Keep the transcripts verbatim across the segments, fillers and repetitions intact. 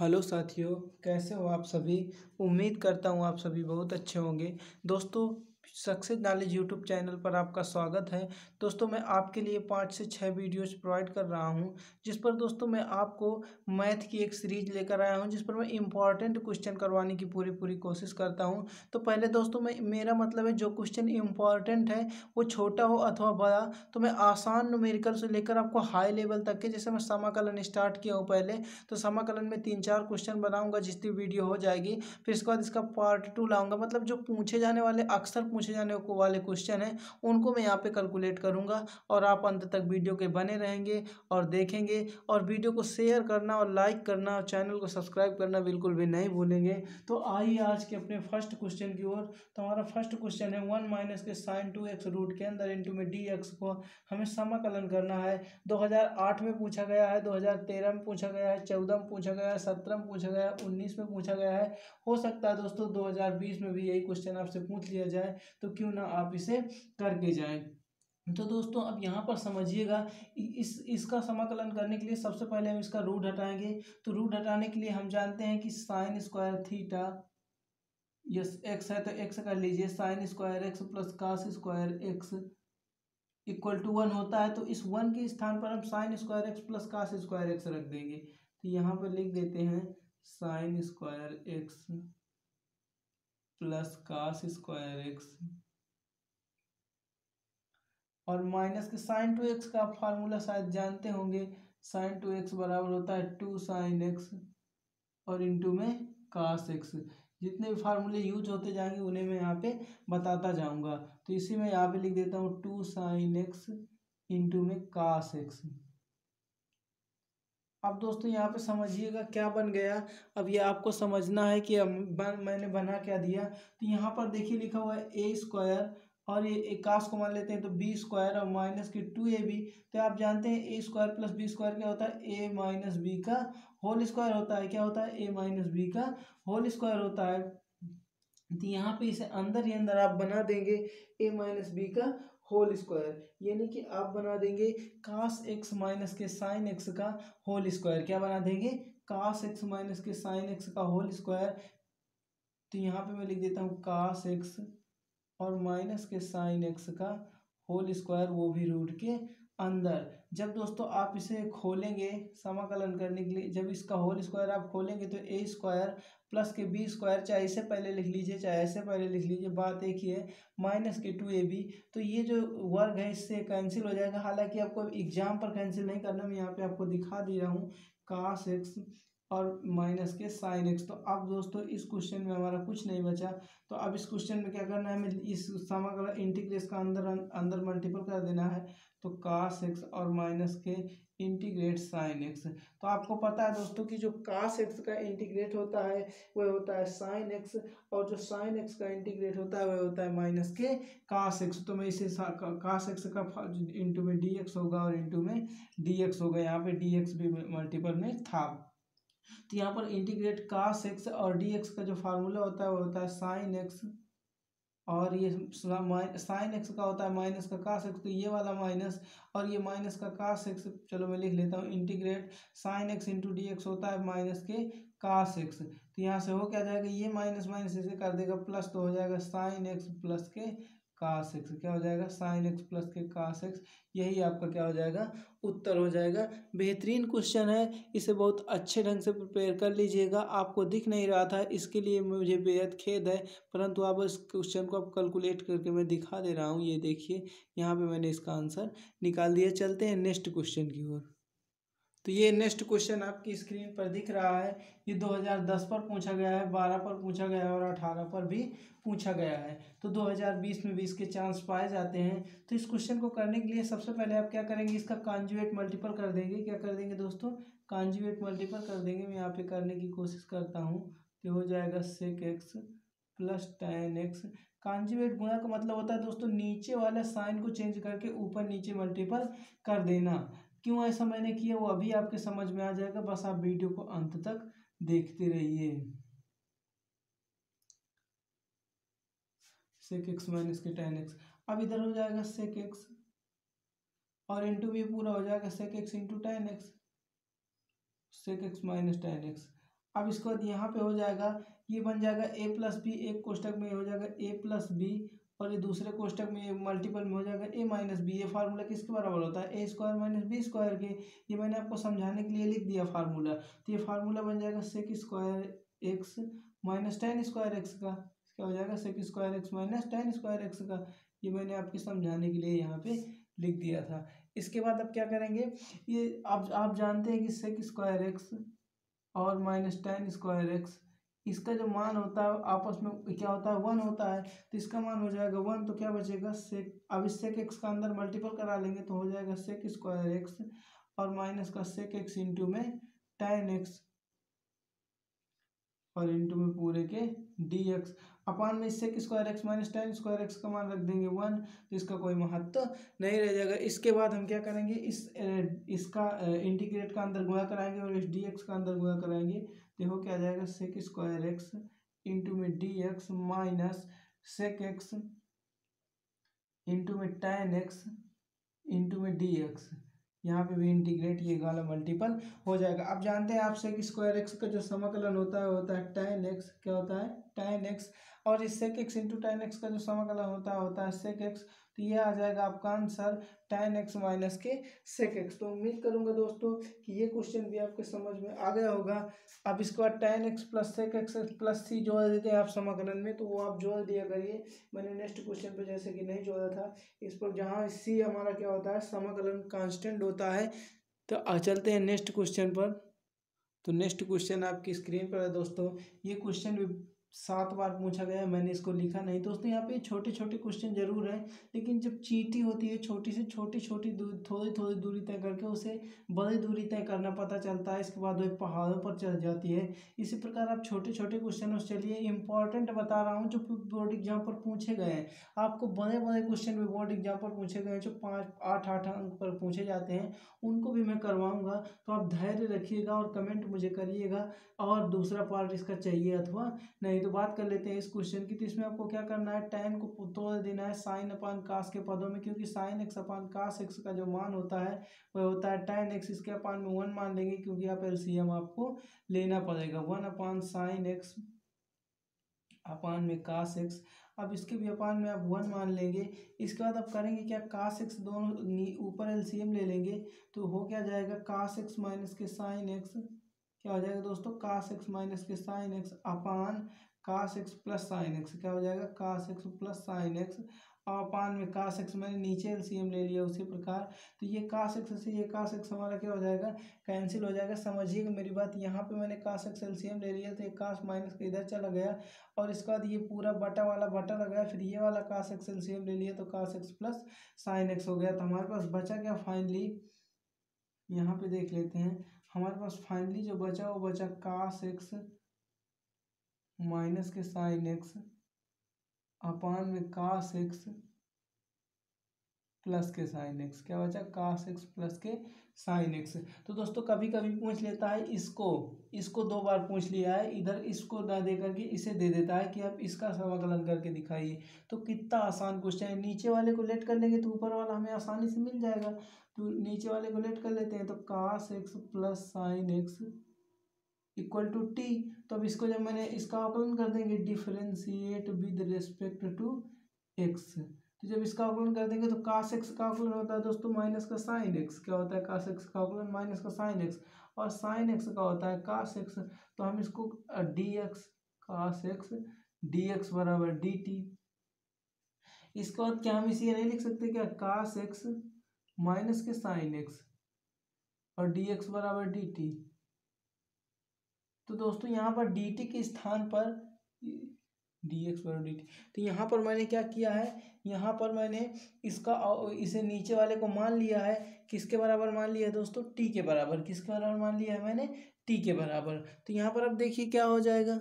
Hello साथियों, कैसे हो आप सभी। उम्मीद करता हूँ आप सभी बहुत अच्छे होंगे। दोस्तों, सक्सेस नॉलेज यूट्यूब चैनल पर आपका स्वागत है। दोस्तों, मैं आपके लिए पाँच से छः वीडियोस प्रोवाइड कर रहा हूं, जिस पर दोस्तों मैं आपको मैथ की एक सीरीज लेकर आया हूं, जिस पर मैं इम्पॉर्टेंट क्वेश्चन करवाने की पूरी पूरी कोशिश करता हूं। तो पहले दोस्तों मैं मेरा मतलब है जो क्वेश्चन इम्पॉर्टेंट है, वो छोटा हो अथवा बड़ा, तो मैं आसान न्यूमेरिकल से लेकर आपको हाई लेवल तक के, जैसे मैं समाकलन स्टार्ट किया हूँ पहले, तो समाकलन में तीन चार क्वेश्चन बनाऊँगा जिसकी वीडियो हो जाएगी। फिर इसके बाद इसका पार्ट टू लाऊँगा, मतलब जो पूछे जाने वाले अक्सर पूछे जाने को वाले क्वेश्चन हैं, उनको मैं यहाँ पे कैलकुलेट करूँगा। और आप अंत तक वीडियो के बने रहेंगे और देखेंगे, और वीडियो को शेयर करना और लाइक करना और चैनल को सब्सक्राइब करना बिल्कुल भी नहीं भूलेंगे। तो आइए आज के अपने फर्स्ट क्वेश्चन की ओर। तो हमारा फर्स्ट क्वेश्चन है, वन माइनस के साइन टू एक्स रूट के अंदर इंटू में डी एक्स को हमें समाकलन करना है। दो हज़ार आठ में पूछा गया है, दो हज़ार तेरह में पूछा गया है, चौदह में पूछा गया है, सत्रह में पूछा गया है, उन्नीस में पूछा गया है। हो सकता है दोस्तों दो हज़ार बीस में भी यही क्वेश्चन आपसे पूछ लिया जाए, तो क्यों ना आप इसे करके जाएं। तो दोस्तों अब यहाँ पर समझिएगा, इस इसका समाकलन करने के लिए सबसे पहले हम इसका रूट हटाएंगे। तो रूट हटाने के लिए हम जानते हैं कि sine square theta yes x है, तो एक्स कर लीजिए। Sine square x plus cos square x equal to one होता है, तो इस वन के स्थान पर हम sine square x plus cos square x रख देंगे। तो यहाँ पर लिख देते हैं sine square x plus cos square x, और माइनस के साइन टू एक्स का फार्मूला शायद जानते होंगे। साइन टू एक्स बराबर होता है टू साइन एक्स और इंटू में कास एक्स। जितने भी फार्मूले यूज होते जाएंगे उन्हें मैं यहाँ पे बताता जाऊँगा। तो इसी में यहाँ पे लिख देता हूँ टू साइन एक्स इंटू में कास एक्स। अब दोस्तों यहाँ पे समझिएगा क्या बन गया। अब ये आपको समझना है कि अब बन, मैंने बना क्या दिया। तो यहाँ पर देखिए लिखा हुआ है ए स्क्वायर, और ये एकास को मान लेते हैं तो बी स्क्वायर, और माइनस की टू ए बी। तो आप जानते हैं a square plus b square क्या होता है, ए माइनस बी का होल स्क्वायर होता है। क्या होता है, ए माइनस बी का होल स्क्वायर होता है। तो यहाँ पे इसे अंदर ही अंदर आप बना देंगे ए माइनस बी का होल स्क्वायर, यानी कि आप बना देंगे कास एक्स माइनस के साइन एक्स का होल स्क्वायर। क्या बना देंगे, कास एक्स माइनस के साइन एक्स का होल स्क्वायर। तो यहाँ पे मैं लिख देता हूँ कास एक्स और माइनस के साइन एक्स का होल स्क्वायर, वो भी रूट के अंदर। जब दोस्तों आप इसे खोलेंगे समाकलन करने के लिए, जब इसका होल स्क्वायर आप खोलेंगे तो ए स्क्वायर प्लस के बी स्क्वायर, चाहे इससे पहले लिख लीजिए चाहे इससे पहले लिख लीजिए, बात एक ही है, माइनस के टू ए बी। तो ये जो वर्ग है इससे कैंसिल हो जाएगा। हालांकि आपको एग्जाम पर कैंसिल नहीं करना, मैं यहाँ पे आपको दिखा दे रहा हूँ कास एक्स और माइनस के साइन एक्स। तो अब दोस्तों इस क्वेश्चन में हमारा कुछ नहीं बचा। तो अब इस क्वेश्चन में क्या करना है, हमें इस समाकलन इंटीग्रेट का अंदर अंदर मल्टीपल कर देना है। तो कास एक्स और माइनस के इंटीग्रेट साइन एक्स। तो आपको पता है दोस्तों कि जो कास एक्स का इंटीग्रेट होता है वह होता है साइन एक्स, और जो साइन एक्स का इंटीग्रेट होता है वह होता है माइनस के कास एक्स। तो मैं इसे कास एक्स का इंटू में डी एक्स होगा और इंटू में डी एक्स होगा, यहाँ पे डी एक्स भी मल्टीपल में था। तो यहाँ पर इंटीग्रेट कास एक्स और डी एक्स का जो फार्मूला होता है वो होता है साइन एक्स, और ये साइन एक्स का होता है माइनस का कास एक्स, तो ये वाला माइनस और ये माइनस का कास एक्स, चलो मैं लिख लेता हूँ, integrate sine x into d x होता है माइनस के कास एक्स। तो यहाँ से हो क्या जाएगा, ये माइनस माइनस इसे कर देगा प्लस, तो हो जाएगा साइन एक्स प्लस के कास एक्स। क्या हो जाएगा, साइन एक्स प्लस के कास एक्स, यही आपका क्या हो जाएगा, उत्तर हो जाएगा। बेहतरीन क्वेश्चन है, इसे बहुत अच्छे ढंग से प्रिपेयर कर लीजिएगा। आपको दिख नहीं रहा था, इसके लिए मुझे बेहद खेद है, परंतु आप इस क्वेश्चन को आप कैलकुलेट करके मैं दिखा दे रहा हूँ। ये देखिए यहाँ पे मैंने इसका आंसर निकाल दिया। चलते हैं नेक्स्ट क्वेश्चन की ओर। तो ये नेक्स्ट क्वेश्चन आपकी स्क्रीन पर दिख रहा है। ये दो हज़ार दस पर पूछा गया है, बारह पर पूछा गया है और अठारह पर भी पूछा गया है। तो दो हज़ार बीस में भी इसके चांस पाए जाते हैं। तो इस क्वेश्चन को करने के लिए सबसे पहले आप क्या करेंगे, इसका कॉन्जुगेट मल्टीपल कर देंगे। क्या कर देंगे दोस्तों, कॉन्जुगेट मल्टीपल कर देंगे। मैं यहाँ पे करने की कोशिश करता हूँ। तो हो जाएगा sec x plus tan x. Conjugate गुणा का मतलब होता है दोस्तों नीचे वाला साइन को चेंज करके ऊपर नीचे मल्टीपल कर देना। क्यों ऐसा मैंने किया वो अभी आपके समझ में आ जाएगा, बस आप वीडियो को अंत तक देखते रहिए। सेक एक्स माइनस के टेन एक्स, अब इधर हो जाएगा सेक एक्स और इंटू भी पूरा हो जाएगा sec x into tan x, sec x minus tan x. अब इसके बाद यहाँ पे हो जाएगा, ये बन जाएगा ए प्लस बी, एक कोष्टक में हो जाएगा ए प्लस बी और ये दूसरे कोष्टक में मल्टीपल में हो जाएगा ए माइनस बी। ये फार्मूला किसके बराबर होता है, a square minus b square के। ये मैंने आपको समझाने के लिए लिख दिया फार्मूला, तो ये फार्मूला बन जाएगा sec square x minus tan square x का। क्या हो जाएगा, sec square x minus tan square x का। ये मैंने आपके समझाने के लिए यहाँ पे लिख दिया था। इसके बाद अब क्या करेंगे, ये आप आप जानते हैं कि सेक स्क्वायर एक्स और माइनस टेन स्क्वायर एक्स इसका जो मान होता है आपस में क्या होता है, वन होता है। तो इसका मान हो जाएगा वन, तो क्या बचेगा सेक। अब इस सेक एक्स का अंदर मल्टीपल करा लेंगे तो हो जाएगा सेक स्क्वायर एक्स और माइनस का सेक एक्स इंटू में टेन एक्स और इंटू में पूरे के डी एक्स अपान में sec square x minus tan square x का मान रख देंगे वन, तो इसका कोई महत्व तो नहीं रह जाएगा। इसके बाद हम क्या करेंगे, इस इसका इंटीग्रेट का अंदर गुणा कराएंगे और इस डी एक्स का अंदर गुणा कराएंगे। देखो क्या आ जाएगा, सेक स्क्वायर एक्स इंटू में d x minus sec x into में टेन एक्स इंटू में डी एक्स। यहाँ पे भी इंटीग्रेट ये वाला मल्टीपल हो जाएगा। अब जानते हैं आप सेक स्क्वायर एक्स का जो समाकलन होता है होता है टेन एक्स। क्या होता है, टेन एक्स। और इस sec x into tan x का जो समाकलन होता है होता है सेक एक्स। तो ये आ जाएगा आपका आंसर टेन एक्स माइनस के सेक एक्स। तो उम्मीद करूँगा दोस्तों कि ये क्वेश्चन भी आपके समझ में आ गया होगा। अब इसके बाद tan x plus sec x plus c जोड़ देते हैं आप समाकलन में, तो वो आप जोड़ दिया करिए। मैंने नेक्स्ट क्वेश्चन पे जैसे कि नहीं जोड़ा था इस पर, जहाँ सी हमारा क्या होता है समाकलन कांस्टेंट होता है। तो चलते हैं नेक्स्ट क्वेश्चन पर। तो नेक्स्ट क्वेश्चन आपकी स्क्रीन पर है दोस्तों। ये क्वेश्चन भी सात बार पूछा गया है, मैंने इसको लिखा नहीं दोस्तों। यहाँ पे छोटे छोटे क्वेश्चन जरूर हैं, लेकिन जब चींटी होती है छोटी से छोटी छोटी दूरी थोड़ी थोड़ी दूरी तय करके उसे बड़ी दूरी तय करना पता चलता है, इसके बाद वह पहाड़ों पर चढ़ जाती है। इसी प्रकार आप छोटे छोटे क्वेश्चन, और चलिए इंपॉर्टेंट बता रहा हूँ जो बोर्ड एग्जाम पर पूछे गए हैं। आपको बड़े बड़े क्वेश्चन भी बोर्ड एग्जाम पर पूछे गए हैं जो पाँच आठ आठ अंक पर पूछे जाते हैं, उनको भी मैं करवाऊँगा। तो आप धैर्य रखिएगा और कमेंट मुझे करिएगा और दूसरा पार्ट इसका चाहिए अथवा नहीं। तो बात कर लेते हैं इस क्वेश्चन की। तो इसमें आपको क्या करना है, टेन को तोड़ देना है साइन अपान कास के पदों में, क्योंकि sine x upon cos x का जो मान होता है वह होता है टेन एक्स। इसके अपान में वन मान लेंगे क्योंकि आप एलसीएम आपको लेना पड़ेगा, one upon sine x upon में कास एक्स। अब इसके भी अपान में आप वन मान लेंगे। इसके बाद आप करेंगे क्या, कास एक्स दोनों ऊपर एलसीएम ले लेंगे, तो हो क्या जाएगा कास एक्स माइनस के साइन एक्स। क्या हो जाएगा दोस्तों, कास एक्स माइनस के sine x upon cos x plus sine x. क्या हो जाएगा, cos x plus sine x upon में कास एक्स। मैंने नीचे एलसीएम ले लिया उसी प्रकार, तो ये कास एक्स से ये कास एक्स हमारा क्या हो जाएगा कैंसिल हो जाएगा। समझिएगा मेरी बात, यहाँ पे मैंने कास एक्स एलसीएम ले लिया तो ये कास माइनस के इधर चला गया और इसके बाद ये पूरा बटा वाला बटा लगाया, फिर ये वाला कास एक्स एलसीएम ले लिया तो cos x plus sine x हो गया। तो हमारे पास बचा क्या, फाइनली यहाँ पे देख लेते हैं, हमारे पास फाइनली जो बचा वो बचा कास एक्स माइनस के साइन एक्स अपान में कास एक्स प्लस के साइन एक्स। क्या बचा, कास एक्स प्लस के साइन एक्स। तो दोस्तों कभी कभी पूछ लेता है, इसको इसको दो बार पूछ लिया है, इधर इसको ना दे करके इसे दे देता है कि आप इसका समाकलन करके दिखाइए। तो कितना आसान क्वेश्चन है, नीचे वाले को लेट कर लेंगे तो ऊपर वाला हमें आसानी से मिल जाएगा। तो नीचे वाले को लेट कर लेते हैं, तो cos x plus sine x equal to t. तो अब इसको जब मैंने इसका अवकलन कर देंगे, differentiate with respect to x. तो जब इसका अवकलन कर देंगे तो कास एक्स का अवकलन होता है दोस्तों माइनस का साइन एक्स। क्या होता है, कास एक्स का अवकलन माइनस का साइन एक्स, और साइन एक्स का होता है कास एक्स। तो हम इसको d x cos x d x बराबर डी टी। इसके बाद क्या हम इसे नहीं लिख सकते क्या, कास एक्स माइनस के साइन एक्स और डी एक्स बराबर डी टी। तो दोस्तों यहाँ पर डी टी के स्थान पर डी एक्स बराबर डी टी। तो यहाँ पर मैंने क्या किया है, यहाँ पर मैंने इसका इसे नीचे वाले को मान लिया है, किसके बराबर मान लिया है दोस्तों, टी के बराबर। किसके बराबर मान लिया है मैंने, टी के बराबर। तो यहाँ पर अब देखिए क्या हो जाएगा,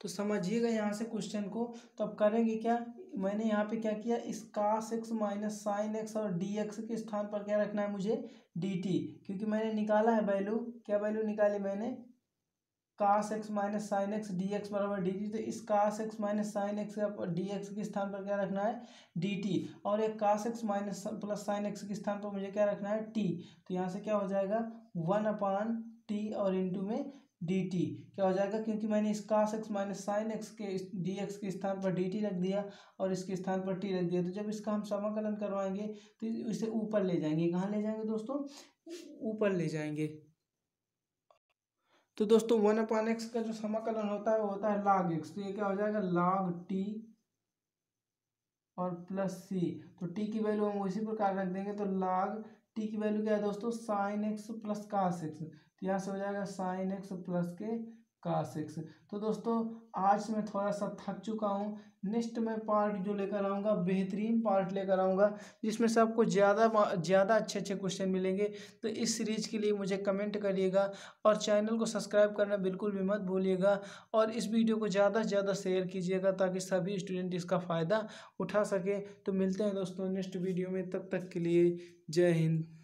तो समझिएगा यहाँ से क्वेश्चन को। तो अब करेंगे क्या, मैंने यहाँ पे क्या किया, इस cos x minus sine x और डी एक्स के स्थान पर क्या रखना है मुझे, डी टी, क्योंकि मैंने निकाला है वैल्यू। क्या वैल्यू निकाली मैंने, cos x minus sine x d x बराबर डी टी। तो इस cos x minus sine x और डी एक्स के स्थान पर क्या रखना है, डी टी, और एक cos x minus plus sine x के स्थान पर मुझे क्या रखना है, टी। तो यहाँ से क्या हो जाएगा, वन अपान टी और इंटू में डी टी क्या हो जाएगा, क्योंकि मैंने इस cos x minus sine x के डी एक्स के स्थान पर डी टी रख दिया और इसके स्थान पर टी रख दिया। तो जब इसका हम समाकलन करवाएंगे तो इसे ऊपर ले जाएंगे। कहाँ ले जाएंगे दोस्तों? ऊपर ले जाएंगे। तो दोस्तों वन अपॉन एक्स का जो समाकलन होता है वो होता है log x। तो ये क्या हो जाएगा log t और प्लस सी। तो टी की वैल्यू हम उसी प्रकार रख देंगे। तो log टी की वैल्यू क्या है दोस्तों? Sine x plus cos x. तो यहाँ से हो जाएगा साइन एक्स प्लस के कास एक्स। तो दोस्तों आज मैं थोड़ा सा थक चुका हूँ। नेक्स्ट मैं पार्ट जो लेकर आऊँगा बेहतरीन पार्ट लेकर आऊँगा जिसमें से आपको ज़्यादा ज़्यादा अच्छे अच्छे क्वेश्चन मिलेंगे। तो इस सीरीज़ के लिए मुझे कमेंट करिएगा और चैनल को सब्सक्राइब करना बिल्कुल भी मत भूलिएगा और इस वीडियो को ज़्यादा से ज़्यादा शेयर कीजिएगा ताकि सभी स्टूडेंट इसका फ़ायदा उठा सके। तो मिलते हैं दोस्तों नेक्स्ट वीडियो में, तब तक के लिए जय हिंद।